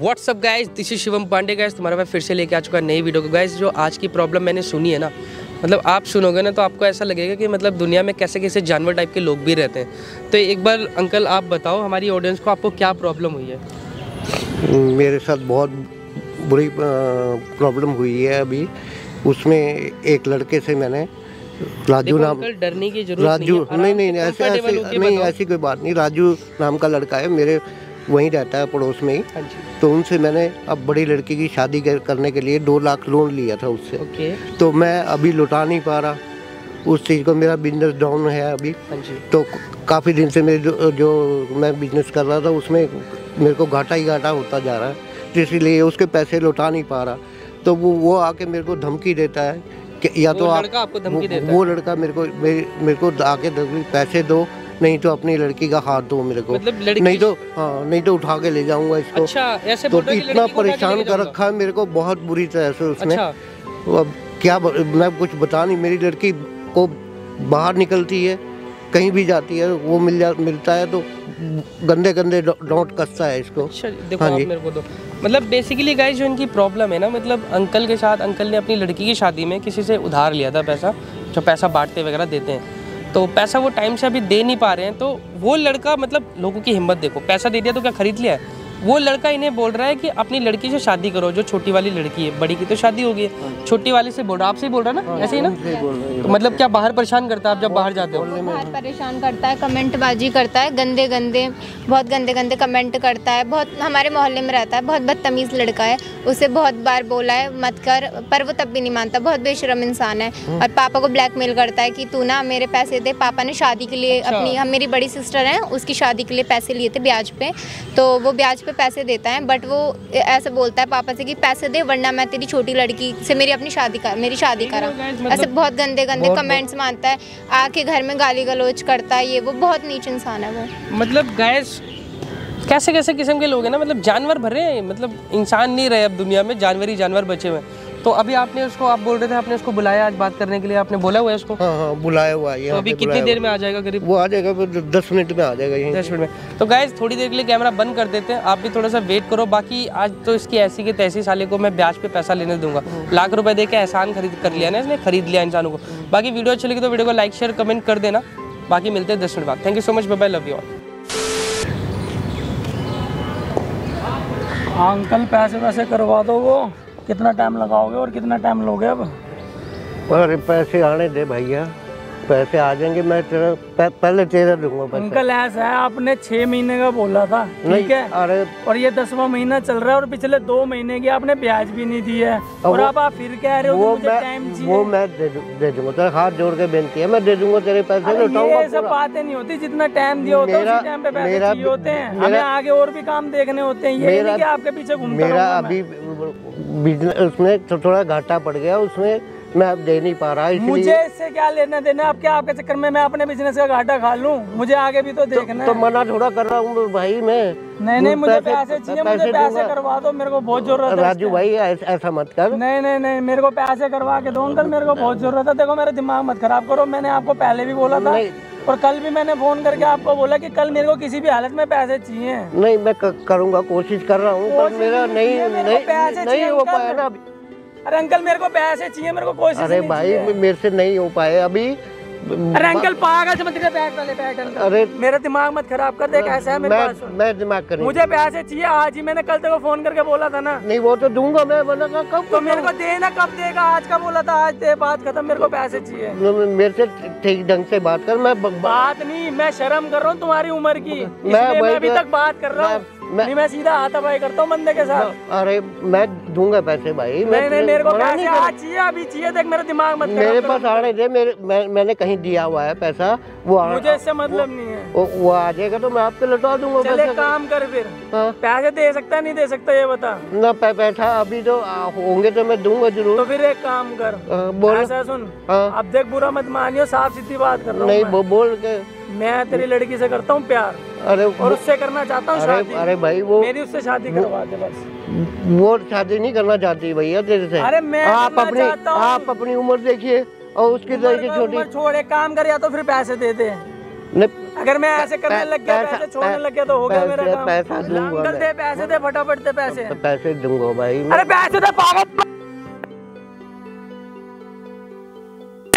WhatsApp guys, this is Shivam Pandey guys, तुम्हारा मैं फिर से लेके आ चुका नई वीडियो को। गाइस जो आज की प्रॉब्लम मैंने सुनी है ना, मतलब आप सुनोगे ना तो आपको ऐसा लगेगा कि मतलब दुनिया में कैसे कैसे जानवर टाइप के लोग भी रहते हैं। तो एक बार अंकल आप बताओ हमारी ऑडियंस को, आपको क्या प्रॉब्लम हुई है? मेरे साथ बहुत बुरी प्रॉब्लम हुई है अभी। उसमें एक लड़के से मैंने राजू नाम, डरने की जरूरत नहीं, ऐसी कोई बात नहीं। राजू नाम का लड़का है, मेरे वहीं रहता है पड़ोस में ही। तो उनसे मैंने अब बड़ी लड़की की शादी करने के लिए 2 लाख लोन लिया था उससे। तो मैं अभी लौटा नहीं पा रहा उस चीज़ को, मेरा बिजनेस डाउन है अभी। तो काफ़ी दिन से मेरे जो मैं बिजनेस कर रहा था उसमें मेरे को घाटा ही घाटा होता जा रहा है, तो इसीलिए उसके पैसे लौटा नहीं पा रहा। तो वो आके मेरे को धमकी देता है कि या तो आपको धमकी देता है वो लड़का, मेरे को आके पैसे दो, नहीं तो अपनी लड़की का हाथ दो मेरे को, मतलब नहीं तो नहीं तो उठा के ले जाऊंगा इसको। अच्छा, ऐसे तो इतना परेशान कर रखा है मेरे को, बहुत बुरी तरह से उसने। अच्छा। अब क्या मैं कुछ बता नहीं, मेरी लड़की को बाहर निकलती है, कहीं भी जाती है, वो मिलता है तो गंदे गंदे डॉट कसता है इसको। देखो आप मेरे को दो, मतलब बेसिकली गाइस जो इनकी प्रॉब्लम है ना, मतलब अंकल के साथ, अंकल ने अपनी लड़की की शादी में किसी से उधार लिया था पैसा, जो पैसा बांटते वगैरह देते हैं। तो पैसा वो टाइम से अभी दे नहीं पा रहे हैं, तो वो लड़का, मतलब लोगों की हिम्मत देखो, पैसा दे दिया तो क्या खरीद लिया है। वो लड़का इन्हें बोल रहा है कि अपनी लड़की से शादी करो, जो छोटी वाली लड़की है, बड़ी की तो शादी हो गई है, छोटी वाली से बोल रहा है। आपसे ही बोल रहा है ना, ऐसे ही ना? तो मतलब क्या बाहर परेशान करता है आप जब बाहर जाते हो? बाहर परेशान करता है, कमेंटबाजी करता है, गंदे गंदे, बहुत गंदे गंदे कमेंट करता है। बहुत हमारे मोहल्ले में रहता है, बहुत बदतमीज़ लड़का है। उसे बहुत बार बोला है मत कर, पर वो तब भी नहीं मानता, बहुत बेशरम इंसान है। और पापा को ब्लैकमेल करता है कि तू ना मेरे पैसे दे, पापा ने शादी के लिए अपनी, हम मेरी बड़ी सिस्टर हैं, उसकी शादी के लिए पैसे लिए थे ब्याज पे, तो वो ब्याज पे पैसे देता है। बट वो ऐसे बोलता है पापा से कि पैसे दे वरना मैं तेरी छोटी लड़की से मेरी अपनी शादी कर, मेरी शादी करा। ऐसे बहुत गंदे गंदे कमेंट्स मानता है, आके घर में गाली गलौज करता है, ये वो बहुत नीच इंसान है वो। मतलब गाइस कैसे कैसे किस्म के लोग हैं ना, मतलब जानवर भरे हैं, मतलब इंसान नहीं रहे अब दुनिया में, जानवर ही जानवर बचे हुए। तो अभी आपने उसको, आप बोल रहे थे आपने उसको बुलाया आज बात करने के लिए, आपने बोला हुआ है उसको? हाँ हाँ बुलाया हुआ है। तो अभी कितनी देर में आ जाएगा? करीब वो आ जाएगा 10 मिनट में आ जाएगा, 10 मिनट में। तो गाइस थोड़ी देर के लिए कैमरा बंद कर देते हैं, आप भी थोड़ा सा वेट करो। बाकी आज तो इसकी ऐसी के तैसी साले को मैं ब्याज पे पैसा लेने दूंगा, लाख रुपये दे के एहसान खरीद कर लिया ना इसने, खरीद लिया इंसानों को। बाकी वीडियो अच्छी लगी तो वीडियो को लाइक शेयर कमेंट कर देना। बाकी मिलते हैं 10 मिनट बाद। Thank you so much, bye bye, love you all. Uncle पैसे वैसे करवा दो, वो कितना टाइम लगाओगे और कितना टाइम लोगे अब? अरे पैसे आने दे भैया, पैसे आ जाएंगे, मैं तेरा पहले तेरा दूंगा पैसे। अंकल ऐसा है, आपने 6 महीने का बोला था, ठीक है? अरे और ये 10वां महीना चल रहा है और पिछले 2 महीने की आपने ब्याज भी नहीं दी है, और अब आप फिर कह रहे हो मुझे टाइम चाहिए। वो मैं दे दूंगा, तेरे हाथ जोड़ के बेनती है, मैं दे दूंगा तेरे पैसे, लौटाऊंगा। ये सब बातें नहीं होती, जितना टाइम दिया होता है उसी टाइम पे पैसे चाहिए होते हैं, हमें आगे और भी काम देखने होते हैं, ये नहीं कि आपके पीछे घूमता रहूं। मेरा अभी बिजनेस उसमें थोड़ा घाटा पड़ गया, उसमें मैं अब दे नहीं पा रहा। मुझे इससे क्या लेना देना, आप क्या आपके चक्कर में मैं अपने बिजनेस का घाटा खा लूं? मुझे आगे भी तो देखना है। तो मना थोड़ा कर रहा हूँ भाई मैं। नहीं नहीं मुझे पैसे चाहिए, मुझे पैसे करवा दो, मेरे को बहुत जरूरत है। राजू भाई ऐसा मत कर। नहीं नहीं नहीं मेरे को पैसे करवा के दो अंकल, मेरे को बहुत जरूरत है। देखो मेरा दिमाग मत खराब करो, मैंने आपको पहले भी बोला था और कल भी मैंने फोन करके आपको बोला कि कल मेरे को किसी भी हालत में पैसे चाहिए। नहीं मैं करूँगा, कोशिश कर रहा हूँ, पर मेरा नहीं हो पाया ना। अरे अंकल मेरे को पैसे चाहिए, मेरे को कोशिश। अरे भाई मेरे से नहीं हो पाए अभी। अरे अंकल पागल समझ के बैग वाले बैग। अरे मेरा दिमाग मत खराब कर दे, कैसा है मेरे पास? मैं दिमाग कर, मुझे पैसे चाहिए आज ही, मैंने कल तेरे को फोन करके बोला था ना। नहीं वो तो दूंगा मैं, बोला था कब तो मेरे को देना, कब देगा? आज का बोला था, आज दे, बात खत्म, मेरे को पैसे चाहिए। मेरे से ठीक ढंग से बात कर। मैं बात नहीं, मैं शर्म कर रहा हूँ तुम्हारी उम्र की, मैं अभी तक बात कर रहा हूँ। मैं सीधा हाथापाई करता हूँ बंदे के साथ। अरे मैं दूंगा पैसे भाई। नहीं मेरे को पैसे आज चाहिए, अभी चाहिए। देख मेरा दिमाग मत खराब कर। मेरे पास आने दे, मैंने कहीं दिया हुआ है पैसा, वो मुझे इससे मतलब नहीं है। वो आ जाएगा तो मैं आपको लौटा दूंगा। चले काम कर फिर, पैसे दे सकता नहीं दे सकता ये बता ना। पैसा अभी तो होंगे तो मैं दूंगा जरूर। तो फिर एक काम कर, बोल सुन, अब देख बुरा मत मानियो, साफ सीधी बात कर रहा हूँ। नहीं बोल के मैं तेरी लड़की से करता हूँ प्यार, अरे और उससे करना चाहता हूँ शादी। अरे भाई वो मेरी उससे शादी करवा दे बस। वो शादी नहीं करना चाहती भैया तेरे से। अरे मैं आप अपनी उम्र देखिए और उसकी छोटी छोड़, एक काम कर या तो फिर पैसे दे दे। अगर मैं ऐसे करने लग गया, पैसे छोड़ने लग गया तो हो गया मेरा काम। पैसा दूंगा, दे पैसे दे, फटाफट दे पैसे। पैसे दूंगा भाई, अरे पैसे दे पागल,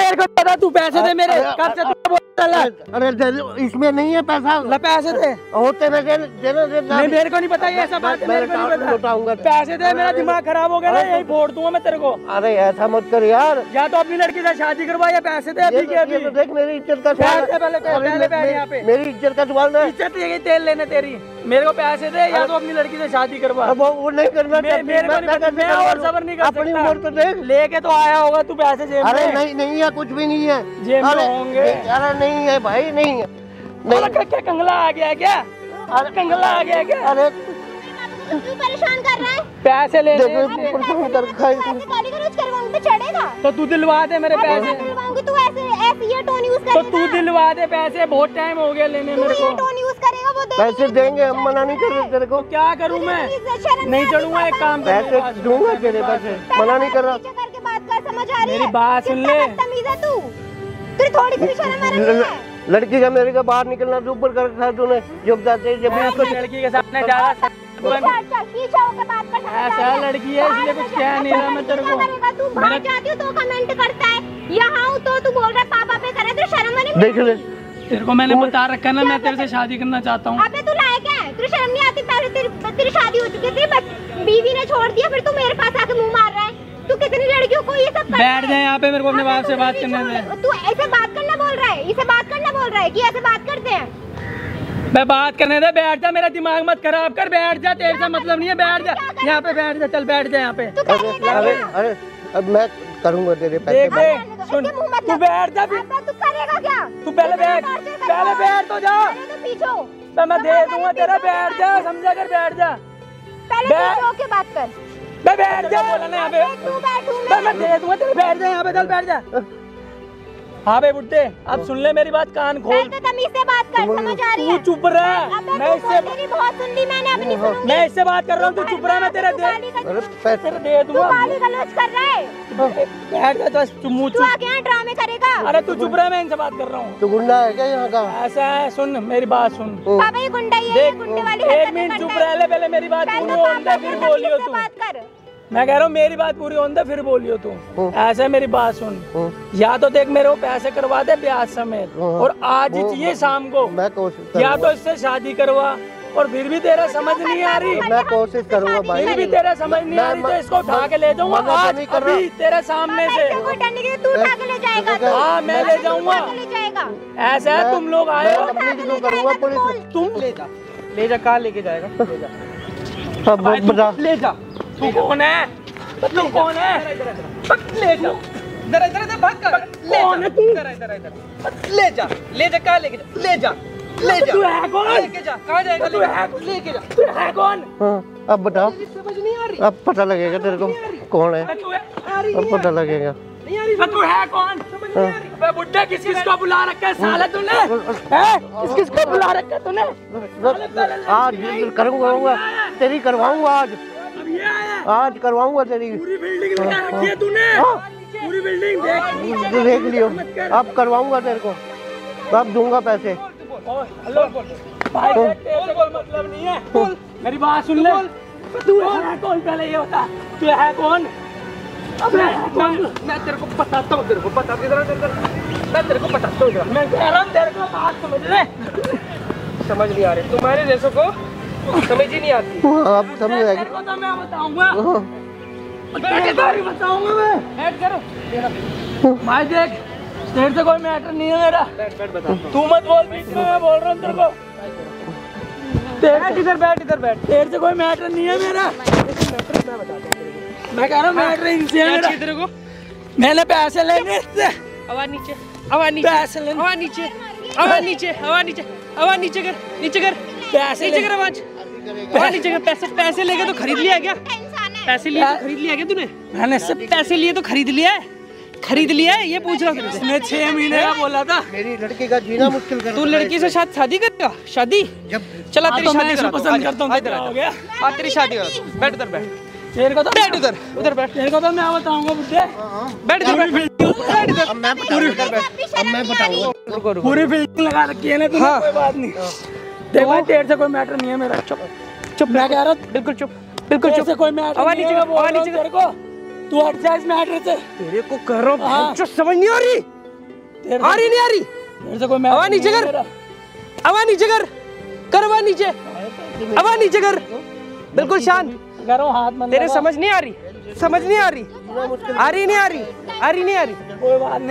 तेरे को पता, तू पैसे दे मेरे, कब से तू बोल रहा है। अरे इसमें नहीं है पैसा, ले पैसे दे, होते ना देना दे। मेरे को नहीं पता ये सब बात, मेरे को नहीं बताऊंगा। पैसे दे, मेरा दिमाग खराब हो गया ना, यही फोड़ दूंगा मैं तेरे को। अरे ऐसा मत कर यार, या तो अपनी लड़की से शादी करवा या पैसे दे अभी के अभी। तो देख मेरी इज्जत का सवाल है, पहले पैसे, यहां पे मेरी इज्जत का सवाल है, इज्जत ये तेल लेने तेरी। मेरे को पैसे दे या तो अपनी लड़की से शादी करवा। वो नहीं करना, मेरे को नहीं, मैं और सबर नहीं कर सकता। अपनी उम्र तो देख, लेके तो आया होगा तू पैसे जेब में। अरे नहीं नहीं है, कुछ भी नहीं है जेब में होंगे। अरे नहीं है भाई, नहीं है। नहीं क्या कंगला आ गया क्या? अरे कंगला आ गया क्या? अरे क्यों परेशान कर रहा है? पैसे ले ले, परेशान कर रहा है, गाली गलौज करवाऊं तो चढ़ेगा। तो तू दिलवा दे मेरे पैसे। दिलवाऊंगी, तू ऐसे ऐसे ये टोन यूज करेगा। तो तू दिलवा दे पैसे, बहुत टाइम हो गया लेने मेरे को। पैसे देंगे हम, मना नहीं कर रहे तेरे को। क्या करूं मैं, नहीं चढ़ूंगा, एक काम कर, पैसे दूंगा तेरे पैसे, मना नहीं कर रहा। करके बात कर, समझ आ रही है? मेरी बात सुन ले, तमीज है तू, तेरी थोड़ी सी शर्म आ रही है? लड़की का मेरे का बाहर निकलना तो ऊपर कर था तूने, जब जाते जब लड़की के सामने जा रहा ऐसा लड़की है, इसलिए कुछ कह नहीं रहा मैं तेरे को। तू बाहर जाती हो तो कमेंट करता है, यहाँ हो तो तू बोल रहा है पापा पे करे, तेरे शर्म नहीं? देख ले तेरे को मैंने बता रखा ना, मैं तेरे से शादी करना चाहता हूँ। अबे तू लायक है, तुझे शर्म नहीं आती? पहले तेरी शादी हो चुकी थी, बीवी ने छोड़ दिया, फिर तू मेरे पास आके मुंह मार रहा है। तू कितनी लड़कियों को ये सब बैठ जाए यहाँ पे, मेरे को अपने बाप से बात करने दे। तू ऐसे बात करना बोल रहा है, इसे बात करना बोल रहा है कि ऐसे बात करते हैं। मैं बात करने दे, बैठ जा, मेरा दिमाग मत खराब कर, बैठ जा, तेरे से मतलब नहीं है, बैठ जा यहाँ पे, बैठ जा, चल बैठ जा यहाँ पे। अब मैं करूँगा तेरे पैसे, सुन तू बैठ जा, तू करेगा क्या? तू पहले बैठ, पहले बैठ तो जा, पीछे तो मैं दे दूंगा तेरा। बैठ जा, समझा कर, बैठ जा, पहले पीछे होके बात कर। मैं बैठ जा बोला ना यहाँ पे, मैं दे दूंगा तेरे, बैठ जा यहाँ पे, चल बैठ जा। हाँ बे बुड्ढे, अब सुन ले मेरी बात, कान खोल, तमीज से बात कर, समझ आ रही है? तू चुप रहा, मैं इससे बहुत सुन ली मैंने अपनी, मैं इससे बात कर रहा हूँ, तू चुप रहा, मैं तेरा पैसे दे दूँगा। गाली गलौज कर रहा है, बैठ जा, तू मुंह तू आगे यहाँ ड्रामे करेगा। अरे तू चुप रहा, मैं इनसे बात कर रहा हूँ। तू गुंडा है क्या यहाँ का? ऐसा है, सुन मेरी बात सुन, बाबा ये गुंडा ही है, गुंडे वाली। एक मिनट चुप रह ले, पहले मेरी बात फिर बोलियो तू, मैं कह रहा हूँ मेरी बात पूरी होने दे, फिर बोलियो तू। ऐसा मेरी बात सुन, या तो देख मेरे को पैसे करवा दे ब्याह समेत, और आज ही चाहिए शाम को, मैं कोशिश, या तो इससे शादी करवा। और फिर भी तेरा समझ नहीं आ रही, मैं कोशिश करूँगा भाई, फिर भी तेरा समझ नहीं आ रही तो इसको उठा के ले जाऊँगा आज अभी तेरे सामने से। हाँ मैं ले जाऊँगा, ऐसा है तुम लोग आए हो, तुम ले जा, कहाँ लेके जाएगा? ले जा, तू कौन है? तू कौन है? ले जा, इधर इधर इधर, भाग कर, ले जा, इधर इधर इधर, ले जा, ले जा, कहाँ लेके जा? ले जा, ले जा, तू है कौन? लेके जा, कहाँ जाएगा? तू है, लेके जा, तू है कौन? अब बताओ, समझ नहीं आ रही, अब पता लगेगा तेरे को कौन है, अब पता लगेगा। तू है कौन? समझ नहीं आ रही। बे बुड्ढे, किस किस को बुला रखा है साला तूने? किस किस को बुला रखा है तूने? आज करूँगा, तेरी करवाऊँगा, आज करवाऊंगा तेरी, पूरी बिल्डिंग लगा रखी है तूने, पूरी बिल्डिंग देख लियो, अब करवाऊंगा तेरे को, अब दूंगा पैसे। हेलो भाई, तेरे को मतलब नहीं है, मेरी बात सुन ले, तू है कौन पहले ये बता, तू है कौन? मैं तेरे को बताता हूँ, तेरे को बताता हूँ, मैं तेरे को बताता हूँ, मैं कह रहा हूँ तेरे को बात समझ ले। समझ नहीं आ रही तुम्हारे जैसों को, समझ ही नहीं आती। अब समझ आएगी, तो मैं बताऊंगा, बताऊंगा मैं। बैठ करो भाई, देख तेरे से कोई मैटर नहीं है मेरा, तू मत बोल, मैं बोल रहा हूँ तेरे को, बैठ इधर बैठ, तेरे से कोई मैटर नहीं है मेरा, मैं कह रहा हूँ मैटर इनसे है तेरे को। मैंने पैसे लेने, आवाज नीचे, आवाज नीचे, पैसे लेने, आवाज नीचे, आवाज नीचे, आवाज नीचे, आवाज नीचे कर, नीचे कर, पैसे नीचे कर, आवाज नीचे कर। पैसे पैसे लेके तो खरीद लिया क्या? पैसे लिए तो खरीद लिया क्या तूने? मैंने सब पैसे लिए तो खरीद लिया है, खरीद लिया है, ये पूछ रहा हूँ। उसने 6 महीने का बोला था, मेरी लड़की का जीना मुश्किल कर, तू लड़की से शायद शादी करेगा? शादी चला, तेरी शादी से पसंद करता हूँ, आज तेरी शादी करा। बैठ उधर, बैठ, तेरे को तो, बैठ उधर, उधर बैठ, तेरे को तो मैं बताऊंगा, बैठ उधर। पूरी फील्डिंग लगा रखी है ना तूने, कोई बात नहीं। देखो तेरे से कोई मैटर नहीं है मेरा। चुप चुप, मैं कह रहा हूं बिल्कुल चुप, बिल्कुल चुप से कोई मैटर। आवाज नीचे कर, आवाज नीचे कर। तू हट जा इस मैटर से। तेरे को कह रहा हूं जो समझ नहीं आ रही, आ रही नहीं आ रही। तेरे से कोई मैटर। आवाज नीचे कर, आवाज नीचे कर, करवा नीचे, आवाज नीचे कर। बिल्कुल शांत करो, हाथ मत। तेरे समझ नहीं आ रही, समझ नहीं आ रही, आ रही नहीं आ रही, आ रही नहीं आ रही।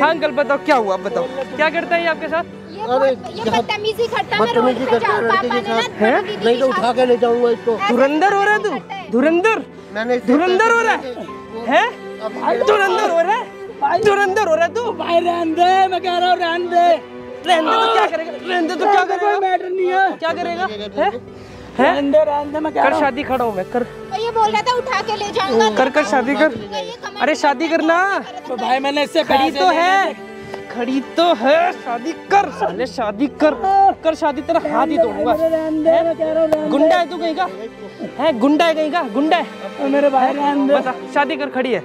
हाँ अंकल बताओ क्या हुआ, बताओ क्या करता है ये आपके साथ? ये बदतमीजी करता है, बदतमीजी करता है। नहीं तो उठा के ले जाऊंगा इसको। धुरंधर हो रहा है तू, धुरंधर, धुरंधर हो रहा है, धुरंधर हो रहा है, धुरंधर हो रहा है तू। भाई रहने दे, मैं कह रहा हूँ रहने दे। रहने दे तो क्या करेगा, रहने दे तो क्या करेगा, मैटर नहीं है, क्या करेगा। कर शादी, खड़ा हूँ मैं, कर। ये बोल रहा था उठा के ले जाऊंगा, कर कर शादी कर। अरे शादी करना तो भाई, मैंने इससे खड़ी तो है, खड़ी तो है, शादी कर साले, शादी कर, कर शादी। तेरा हाथ ही तोड़ूंगा। गुंडा है तू कहीं का, है गुंडा है कहीं का, गुंडा है मेरे भाई। बता शादी कर, खड़ी है,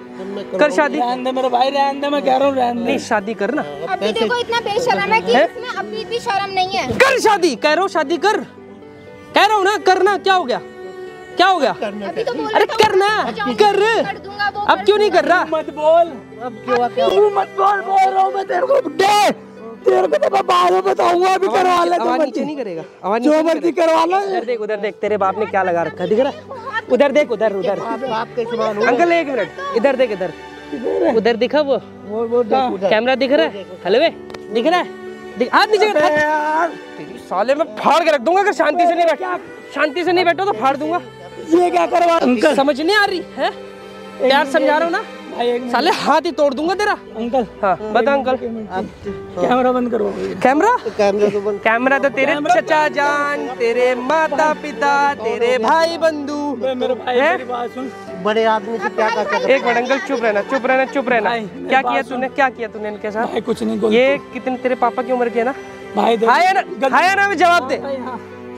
कर शादी। मेरे भाई रहने दे, मैं कह रहा हूँ रहने दे। नहीं शादी कर ना। अभी देखो इतना बेशर्म है कि इसमें अभी भी शर्म नहीं है। कर शादी, कह रहा हूँ शादी कर, कह रहा हूँ ना करना। क्या हो गया, क्या हो गया? अभी तो अरे करना, कर अब क्यों नहीं कर रहा? मत बोल, अब क्यों मत बोल, बोल रहा हूँ मैं तेरे को। तेरे को तो बाद में बताऊंगा, अभी करवा ले। आवाज नीचे नहीं करेगा, आवाज जो मर्जी करवा ले। इधर देख, उधर देख, तेरे बाप ने क्या लगा रखा दिख रहा? उधर देख, उधर उधर। अंकल एक मिनट, इधर देख, इधर उधर दिखा, वो कैमरा दिख रहा है, हलवे दिख रहा है। हाथ नीचे कर। तेरी साले में फाड़ के रख दूंगा। अगर शांति से नहीं बैठा, शांति से नहीं बैठो तो फाड़ दूंगा। ये क्या करवा अंकल, समझ नहीं आ रही है? यार समझा रहा हूँ ना साले, हाथ ही तोड़ दूंगा तेरा। अंकल हाँ बता अंकल। कैमरा बंद करो, कैमरा कैमरा तो तेरे चचा जान, तेरे माता पिता, तेरे भाई बंधु, बड़े आदमी से क्या करता है? एक मिनट अंकल चुप रहना, चुप रहना, चुप रहना। क्या किया तूने, क्या किया तूने इनके साथ? कुछ नहीं। ये कितने तेरे पापा की उम्र की है ना भाई? हाय ना, जवाब दे।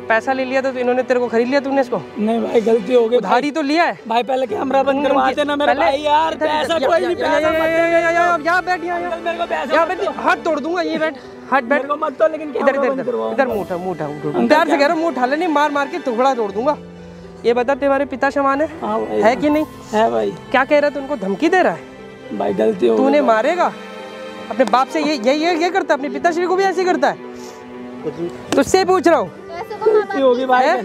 पैसा ले लिया तो इन्होंने तेरे को खरीद लिया, तूने इसको? नहीं भाई गलती हो गई, उधारी तो लिया है भाई। पहले कैमरा बंद करवा देना मेरे भाई। यार पैसा कोई नहीं, पैसा मत। यहां बैठ, यहां मेरे को पैसा मत। हाथ तोड़ दूंगा, ये बैठ, हाथ बैठ, मेरे को मत। तो लेकिन इधर इधर इधर, मुंह उठा, मुंह उठा, प्यार से कह रहा हूं, मुंह उठा ले, नहीं मार मार के टुकड़ा तोड़ दूंगा। ये बता तुम्हारे पिता शमान है कि नहीं है? भाई क्या कह रहा है, तुमको धमकी दे रहा है भाई? गलती हो, तूने मारेगा अपने बाप से। ये करता है अपने पिताश्री को भी, ऐसे करता है। तुझसे पूछ रहा हूँ, होगी भाई। ये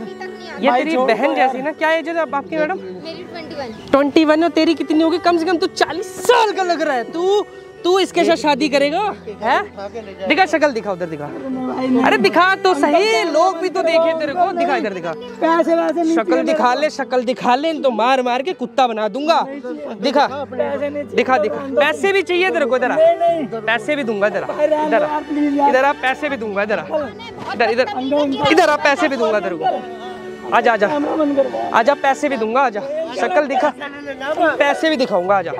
तेरी बहन जैसी ना, क्या एज है आपकी मैडम? मेरी 21 और तेरी कितनी होगी? कम से कम तू 40 साल का लग रहा है। तू तू इसके साथ शादी करेगा है? दिखा शक्ल, दिखा उधर दिखा। अरे दिखा तो सही, लोग भी तो देखे तेरे को। दिखा इधर, दिखा शक्ल, दिखा ले शक्ल, दिखा ले। तो मार मार के कुत्ता बना दूंगा। दिखा दिखा दिखा। पैसे भी चाहिए तेरे को? इधर, पैसे भी दूंगा तेरा, इधर इधर आप, पैसे भी दूंगा इधर, इधर इधर इधर आप, पैसे भी दूंगा तेरे को। आजा आजा आजा, पैसे भी दूंगा, आजा शक्ल दिखा, पैसे भी दिखाऊंगा, आजा।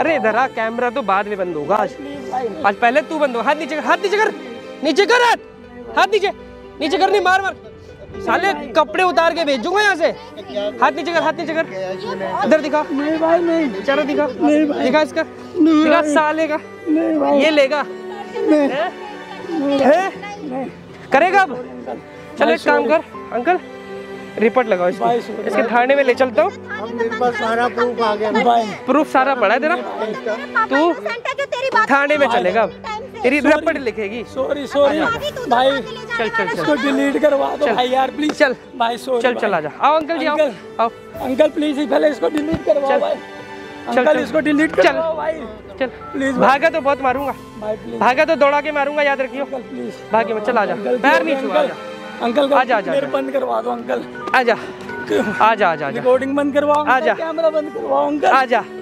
अरे इधर आ, कैमरा तो बाद में बंद होगा, आज पहले तू बंद हो। हाथ नीचे, हाथ नीचे कर, नीचे कर, हाथ नीचे, नीचे कर। नहीं मार मार साले, कपड़े उतार के भेजूंगा यहाँ से। हाथ नीचे कर, हाथ नीचे कर, इधर दिखा। नहीं भाई नहीं, बेचारा दिखा, दिखा इसका, दिखा साले का। ये लेगा, करेगा अब? चलो एक काम कर अंकल, रिपोर्ट लगाओ इसके थाने में ले चलता हूँ। सारा प्रूफ आ गया, प्रूफ सारा पड़ा है तेरा। तू थाने में चलेगा अब, तेरी रिपोर्ट लिखेगी। सॉरी सॉरी भाई, चल चल, इसको डिलीट करवा दो भाई यार प्लीज। चल भाई, चल चल आजा। आओ अंकल जी, आओ आओ अंकल प्लीज, पहले इसको डिलीट करवाओ भाई। अंकल इसको डिलीट करवाओ भाई, चल प्लीज। भागा तो बहुत मारूंगा, भागा तो दौड़ा के मारूंगा, याद रखियो प्लीज। भागे मत, चल आजा, पैर नहीं छुआ। अंकल आजा, आजा बंद करवा दो अंकल, आजा आजा आजा, रिकॉर्डिंग बंद करवाओ, आजा कैमरा बंद करवाओ अंकल, आजा।